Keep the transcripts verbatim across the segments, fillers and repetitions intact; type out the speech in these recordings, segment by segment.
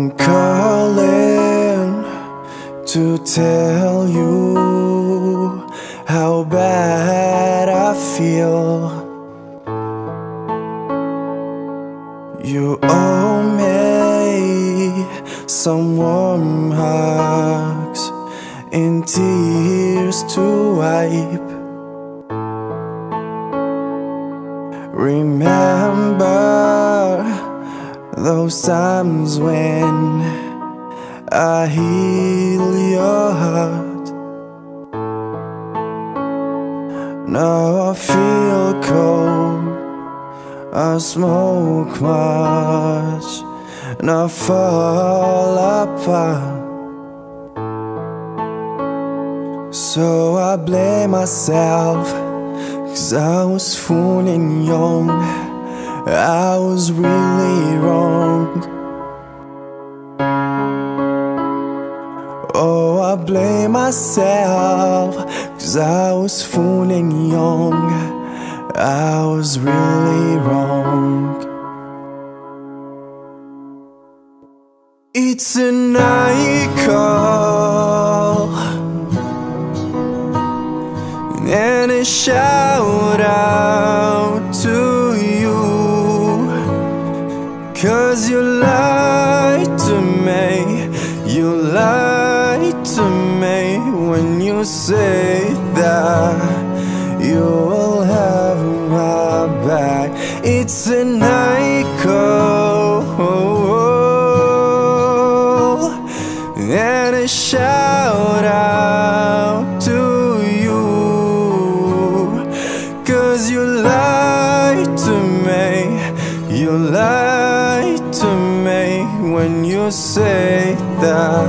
I'm calling to tell you how bad I feel. You owe me some warm hugs and tears to wipe. Remember those times when I heal your heart. Now I feel cold, I smoke much, and I fall apart. So I blame myself, 'cause I was fooling young, I was really wrong. Oh, I blame myself, 'cause I was fooling young, I was really wrong. It's a night call and a shout out to, 'cause you lied to me, you lied to me when you say that you will have my back. It's a night call and a shout out to you, 'cause you lied to me, you lied to me when you say that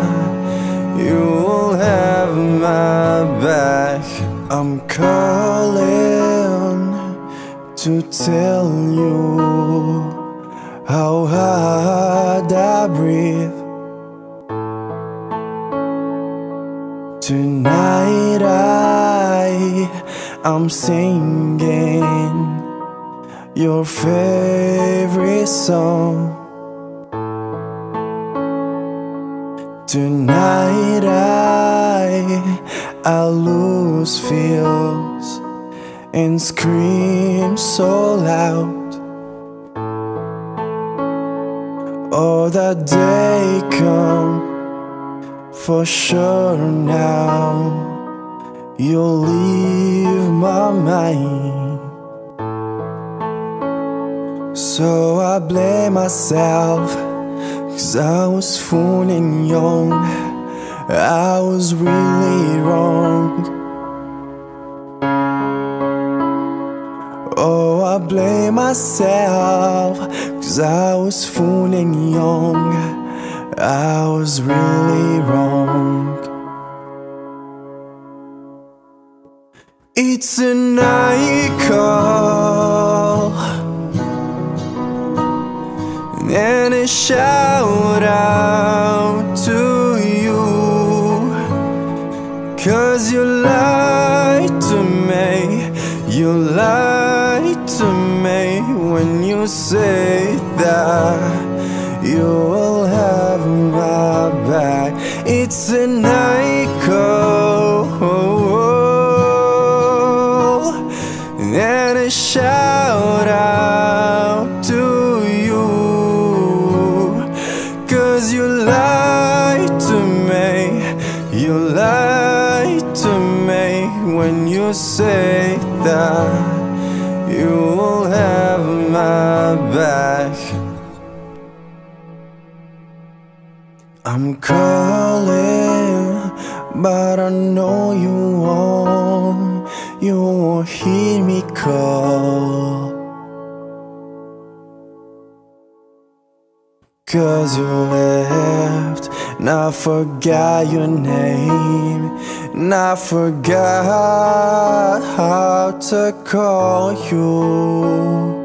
you will have my back. I'm calling to tell you how hard I breathe. Tonight I am singing your favorite song. Tonight I, I lose feels and scream so loud. Oh, that day come for sure now, you'll leave my mind. So I blame myself, 'cause I was fooling young, I was really wrong. Oh, I blame myself, 'cause I was fooling young, I was really wrong. It's a night call and a shout out to you, 'cause you lied to me, you lied to me when you say that you will have my back. It's a night call and a shout out to you, 'cause you lied to me, you lied to me when you say that you will have my back. I'm calling, but I know you won't, you won't hear me call, 'cause you left, and I forgot your name, and I forgot how to call you.